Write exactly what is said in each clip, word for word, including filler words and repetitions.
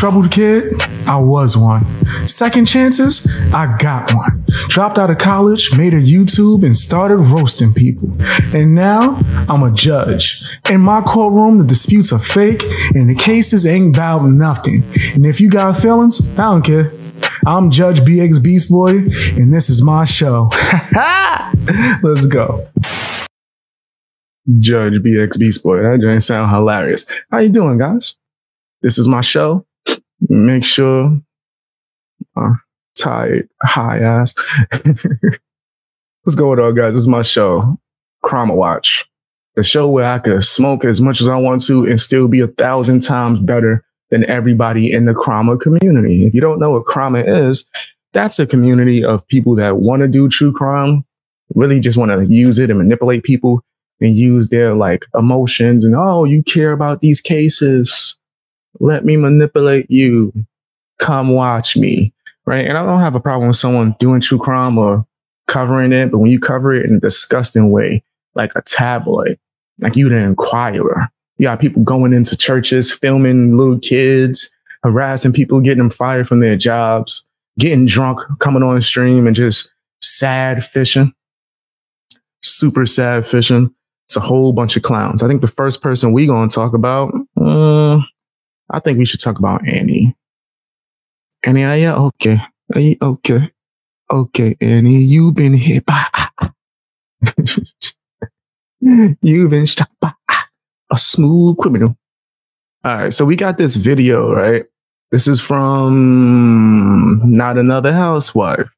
Troubled kid, I was one. Second chances, I got one. Dropped out of college, made a YouTube, and started roasting people. And now, I'm a judge. In my courtroom, the disputes are fake, and the cases ain't about nothing. And if you got feelings, I don't care. I'm Judge B X Beast Boy, and this is my show. Let's go. Judge B X Beast Boy, that didn't sound hilarious. How you doing, guys? This is my show. Make sure uh, tired, high ass. What's going on, guys? This is my show, Crime Watch, the show where I could smoke as much as I want to and still be a thousand times better than everybody in the crime community. If you don't know what crime is, that's a community of people that want to do true crime, really just want to use it and manipulate people and use their like emotions and, oh, you care about these cases. Let me manipulate you. Come watch me. Right. And I don't have a problem with someone doing true crime or covering it. But when you cover it in a disgusting way, like a tabloid, like you the Inquirer, you got people going into churches, filming little kids, harassing people, getting them fired from their jobs, getting drunk, coming on stream and just sad fishing. Super sad fishing. It's a whole bunch of clowns. I think the first person we going to talk about. Uh, I think we should talk about Annie. Annie, are you okay? Are you okay? Okay, Annie, you've been hit by... you've been shot by a smooth criminal. All right, so we got this video, right? This is from Not Another Housewife.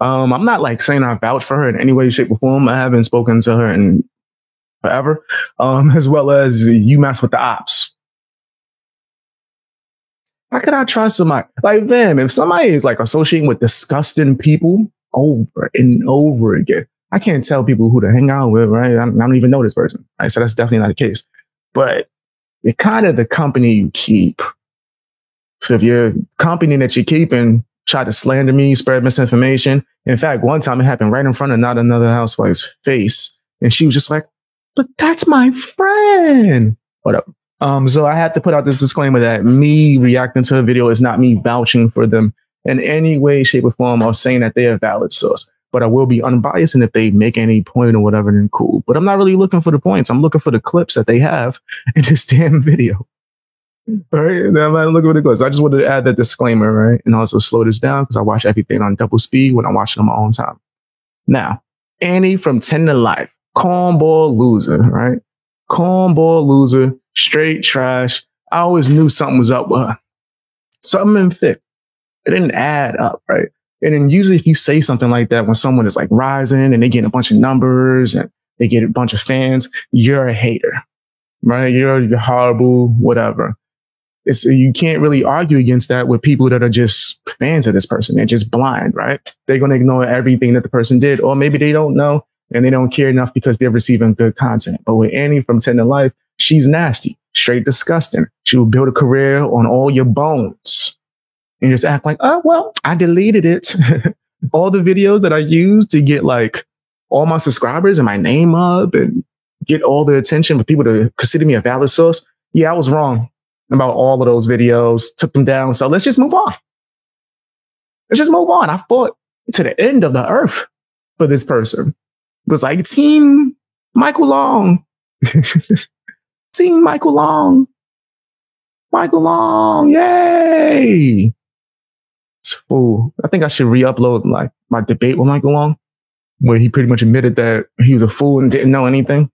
Um, I'm not like saying I vouch for her in any way, shape, or form. I haven't spoken to her in forever. Um, as well as You Mess With The Ops. How could I trust somebody? Like, them, if somebody is like associating with disgusting people over and over again, I can't tell people who to hang out with, right? I don't, I don't even know this person. Right? So that's definitely not the case. But it's kind of the company you keep. So if your company that you're keeping tried to slander me, spread misinformation. In fact, one time it happened right in front of Not Another Housewife's face. And she was just like, but that's my friend. Whatever. Um, so I had to put out this disclaimer that me reacting to a video is not me vouching for them in any way, shape, or form or saying that they are a valid source. But I will be unbiased, and if they make any point or whatever, then cool. But I'm not really looking for the points. I'm looking for the clips that they have in this damn video. All right? I'm not looking for the clips. I just wanted to add that disclaimer, right? And also slow this down because I watch everything on double speed when I'm watching on my own time. Now, Annie from ten to life. Cornball loser, right? Cornball loser. Straight trash. I always knew something was up with her. Something in thick. It didn't add up, right? And then usually if you say something like that when someone is like rising and they get a bunch of numbers and they get a bunch of fans, you're a hater, right? You're, you're horrible, whatever. It's, you can't really argue against that with people that are just fans of this person. They're just blind, right? They're going to ignore everything that the person did, or maybe they don't know and they don't care enough because they're receiving good content. But with Annie from ten to life, she's nasty, straight disgusting. She will build a career on all your bones and just act like, oh, well, I deleted it. All the videos that I used to get like all my subscribers and my name up and get all the attention for people to consider me a valid source. Yeah, I was wrong about all of those videos, took them down. So let's just move on. Let's just move on. I fought to the end of the earth for this person. It was like Team Michael Long. Team Michael Long. Michael Long. Yay. It's fool. I think I should re-upload like my debate with Michael Long, where he pretty much admitted that he was a fool and didn't know anything.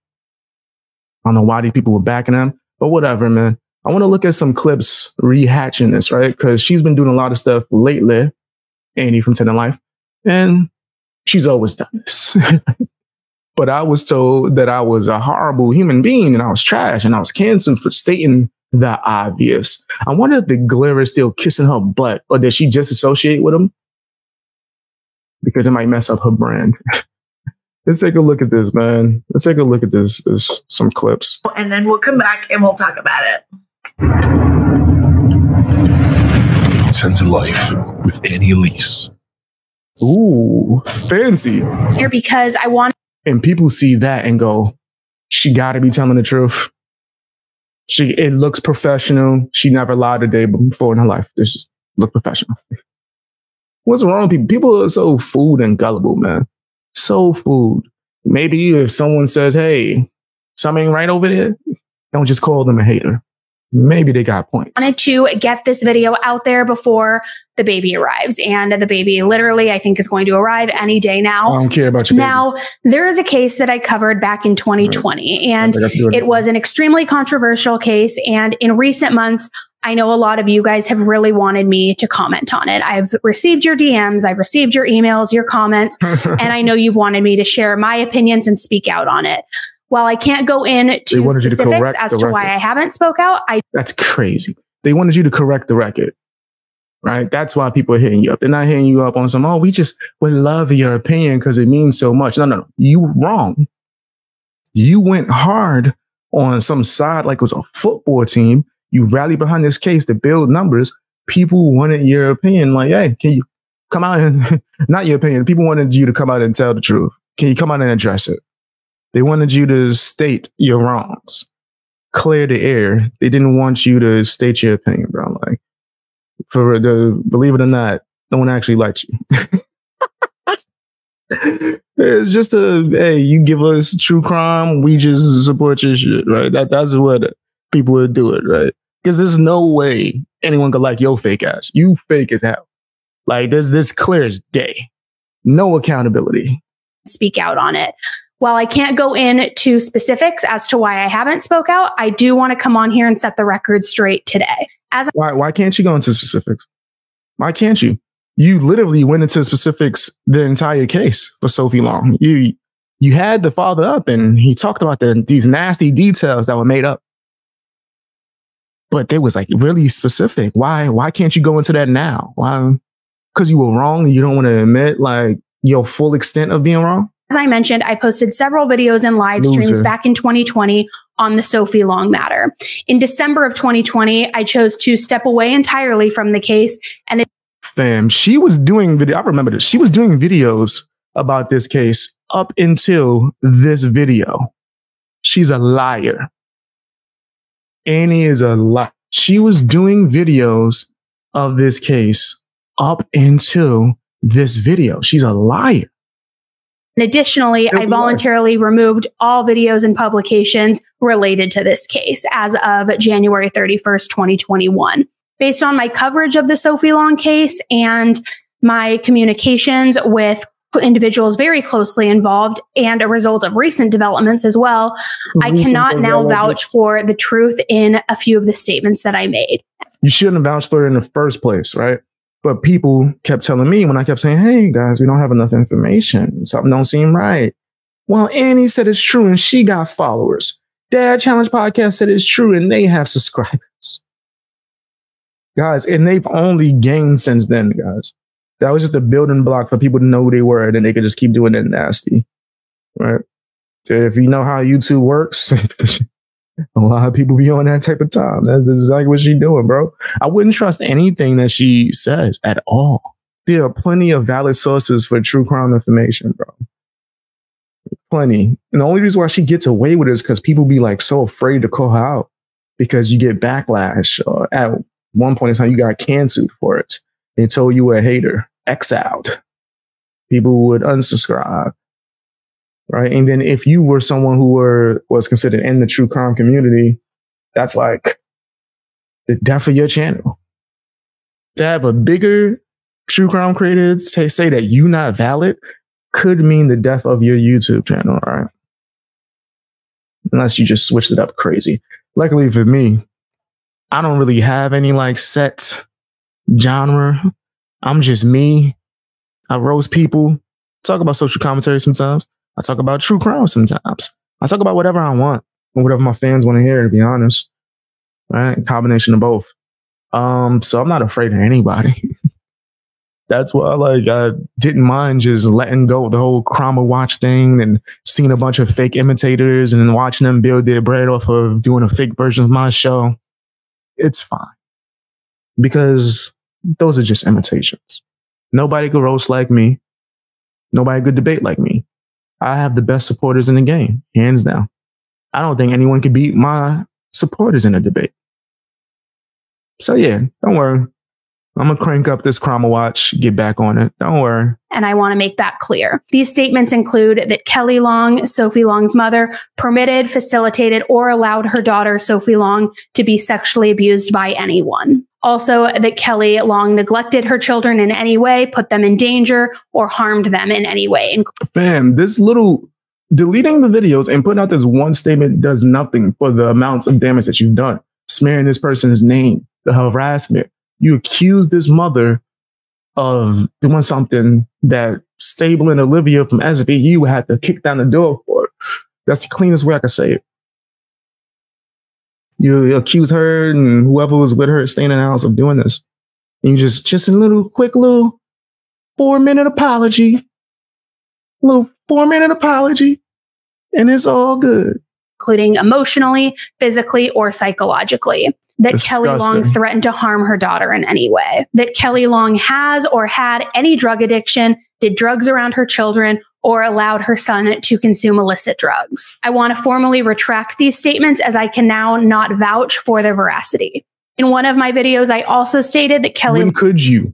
I don't know why these people were backing him, but whatever, man. I want to look at some clips rehatching this, right? Because she's been doing a lot of stuff lately, Annie from ten to life, and she's always done this. But I was told that I was a horrible human being and I was trash and I was canceled for stating the obvious. I wonder if the glare is still kissing her butt or did she just associate with him? Because it might mess up her brand. Let's take a look at this, man. Let's take a look at this. There's some clips. And then we'll come back and we'll talk about it. ten to life with Annie Elise. Ooh, fancy. Here because I want... And people see that and go, she got to be telling the truth. She it looks professional. She never lied a day before in her life. This just look professional. What's wrong with people? People are so fooled and gullible, man. So fooled. Maybe if someone says, "Hey, something right over there," don't just call them a hater. Maybe they got points. I wanted to get this video out there before the baby arrives. And the baby literally, I think, is going to arrive any day now. I don't care about your baby. Now, there is a case that I covered back in twenty twenty. Right. And it, it was an extremely controversial case. And in recent months, I know a lot of you guys have really wanted me to comment on it. I've received your D Ms. I've received your emails, your comments. And I know you've wanted me to share my opinions and speak out on it. While I can't go into specifics as to why I haven't spoke out, I that's crazy. They wanted you to correct the record, right? That's why people are hitting you up. They're not hitting you up on some, oh, we just would love your opinion because it means so much. No, no, no. You wrong. You went hard on some side like it was a football team. You rallied behind this case to build numbers. People wanted your opinion. Like, hey, can you come out and not your opinion? People wanted you to come out and tell the truth. Can you come out and address it? They wanted you to state your wrongs, clear the air. They didn't want you to state your opinion, bro. Like, for the believe it or not, no one actually likes you. It's just a hey, you give us true crime, we just support your shit, right? That that's what people would do, it right? Because there's no way anyone could like your fake ass. You fake as hell. Like there's this clear as day, no accountability. Speak out on it. While I can't go into specifics as to why I haven't spoke out, I do want to come on here and set the record straight today. As why, why can't you go into specifics? Why can't you? You literally went into specifics the entire case for Sophie Long. You you had the father up and he talked about the, these nasty details that were made up. But they was like really specific. Why, why can't you go into that now? Why? Because you were wrong and you don't want to admit like your full extent of being wrong? As I mentioned, I posted several videos and live streams Loser. back in twenty twenty on the Sophie Long matter. In December of twenty twenty, I chose to step away entirely from the case. And it fam, she was doing video. I remember this. She was doing videos about this case up until this video. She's a liar. Annie is a liar. She was doing videos of this case up until this video. She's a liar. And additionally, I voluntarily removed all videos and publications related to this case as of January thirty-first, twenty twenty-one. Based on my coverage of the Sophie Long case and my communications with individuals very closely involved and a result of recent developments as well, I cannot now vouch for the truth in a few of the statements that I made. You shouldn't have vouched for it in the first place, right? But people kept telling me when I kept saying, hey, guys, we don't have enough information. Something don't seem right. Well, Annie said it's true and she got followers. Dad Challenge Podcast said it's true and they have subscribers. Guys, and they've only gained since then, guys. That was just a building block for people to know who they were and then they could just keep doing that nasty. Right? So if you know how YouTube works, a lot of people be on that type of time. That's exactly what she's doing, bro. I wouldn't trust anything that she says at all. There are plenty of valid sources for true crime information, bro. Plenty. And the only reason why she gets away with it is because people be like so afraid to call her out because you get backlash. Or at one point in time, you got canceled for it. They told you were a hater, exiled. People would unsubscribe. Right. And then if you were someone who were was considered in the true crime community, that's like the death of your channel. To have a bigger true crime creator say, say that you're not valid could mean the death of your YouTube channel. All right. Unless you just switched it up crazy. Luckily for me, I don't really have any like set genre. I'm just me. I roast people, talk about social commentary sometimes. I talk about true crime sometimes. I talk about whatever I want and whatever my fans want to hear, to be honest. Right? Combination of both. Um, so I'm not afraid of anybody. That's why like I didn't mind just letting go of the whole Crime Watch thing and seeing a bunch of fake imitators and then watching them build their bread off of doing a fake version of my show. It's fine. Because those are just imitations. Nobody could roast like me. Nobody could debate like me. I have the best supporters in the game, hands down. I don't think anyone could beat my supporters in the debate. So yeah, don't worry. I'm going to crank up this Crime Watch, get back on it. Don't worry. And I want to make that clear. These statements include that Kelly Long, Sophie Long's mother, permitted, facilitated, or allowed her daughter, Sophie Long, to be sexually abused by anyone. Also, that Kelly Long neglected her children in any way, put them in danger, or harmed them in any way. Fam, this little... deleting the videos and putting out this one statement does nothing for the amounts of damage that you've done. Smearing this person's name, the harassment. You accuse this mother of doing something that Stable and Olivia from S V U had to kick down the door for. That's the cleanest way I could say it. You accuse her and whoever was with her staying in the house of doing this. And you just, just a little quick little four minute apology. Little four minute apology. And it's all good. Including emotionally, physically, or psychologically. That Disgusting. Kelly Long threatened to harm her daughter in any way. That Kelly Long has or had any drug addiction, did drugs around her children, or allowed her son to consume illicit drugs. I want to formally retract these statements as I can now not vouch for their veracity. In one of my videos, I also stated that Kelly... When could you?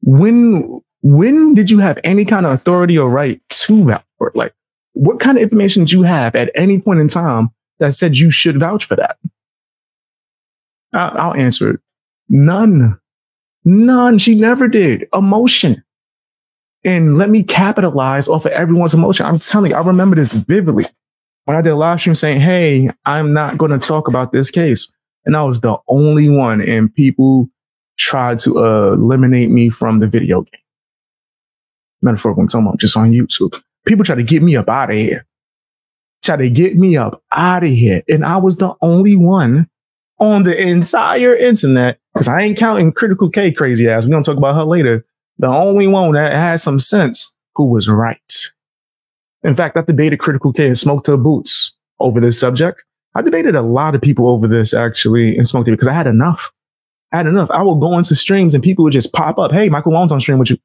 When, when did you have any kind of authority or right to vouch for it? Like, what kind of information did you have at any point in time that said you should vouch for that? I'll answer it. None. None. She never did. Emotion. And let me capitalize off of everyone's emotion. I'm telling you, I remember this vividly. When I did a live stream saying, hey, I'm not going to talk about this case. And I was the only one. And people tried to uh, eliminate me from the video game. Metaphorical, I'm talking about just on YouTube. People tried to get me up out of here. Tried to get me up out of here. And I was the only one on the entire internet, because I ain't counting Critical K crazy ass. We're going to talk about her later. The only one that had some sense who was right. In fact, I debated Critical K and Smoked Her Boots over this subject. I debated a lot of people over this, actually, and Smoked It because I had enough. I had enough. I would go into streams and people would just pop up. Hey, Michael Long's on stream with you.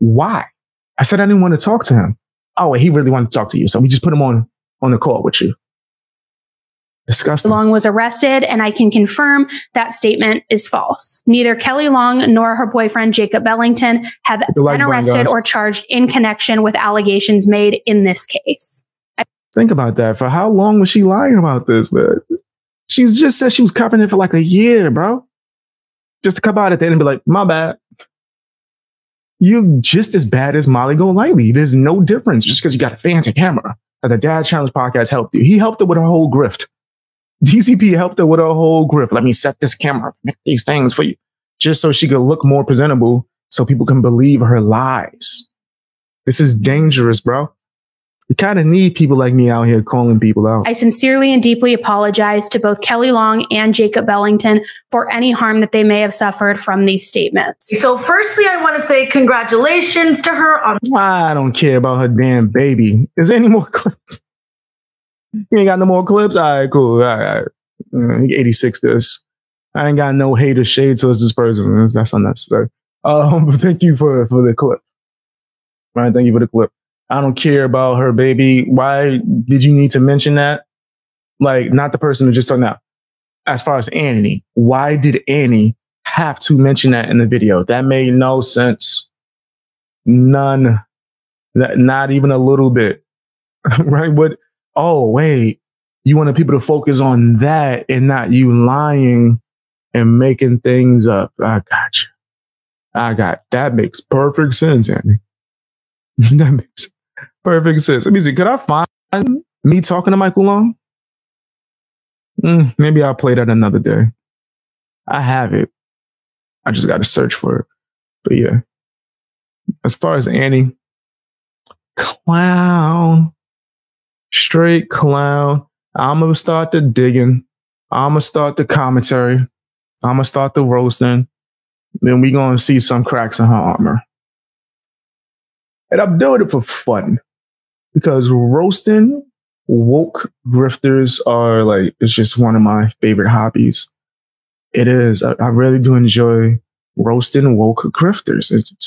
Why? I said I didn't want to talk to him. Oh, he really wanted to talk to you. So we just put him on, on the call with you. Disgusting. Long was arrested, and I can confirm that statement is false. Neither Kelly Long nor her boyfriend, Jacob Bellington, have been arrested or charged in connection with allegations made in this case. I Think about that. For how long was she lying about this, man? She just said she was covering it for like a year, bro. Just to come out at the end and be like, my bad. You're just as bad as Molly Golightly. There's no difference just because you got a fancy camera. That the Dad Challenge Podcast helped you. He helped her with her whole grift. D C P helped her with a whole grip. Let me set this camera, make these things for you, just so she could look more presentable, so people can believe her lies. This is dangerous, bro. You kind of need people like me out here calling people out. I sincerely and deeply apologize to both Kelly Long and Jacob Bellington for any harm that they may have suffered from these statements. So firstly, I want to say congratulations to her on... I don't care about her damn baby. Is there any more clips? You ain't got no more clips? All right, cool. All right. All right. eighty-six this. I ain't got no hate or shade towards this person. That's unnecessary. Um, but thank you for, for the clip. All right, thank you for the clip. I don't care about her baby. Why did you need to mention that? Like, not the person who just talking about. As far as Annie, why did Annie have to mention that in the video? That made no sense. None. That, not even a little bit. Right? What? Oh, wait, you wanted people to focus on that and not you lying and making things up. I got you. I got that makes perfect sense, Andy. That makes perfect sense. Let me see. Could I find me talking to Michael Long? Mm, maybe I'll play that another day. I have it. I just got to search for it. But yeah, as far as Annie, clown. Straight clown. I'm going to start the digging. I'm going to start the commentary. I'm going to start the roasting. Then we're going to see some cracks in her armor. And I'm doing it for fun. Because roasting woke grifters are like, it's just one of my favorite hobbies. It is. I, I really do enjoy roasting woke grifters. It's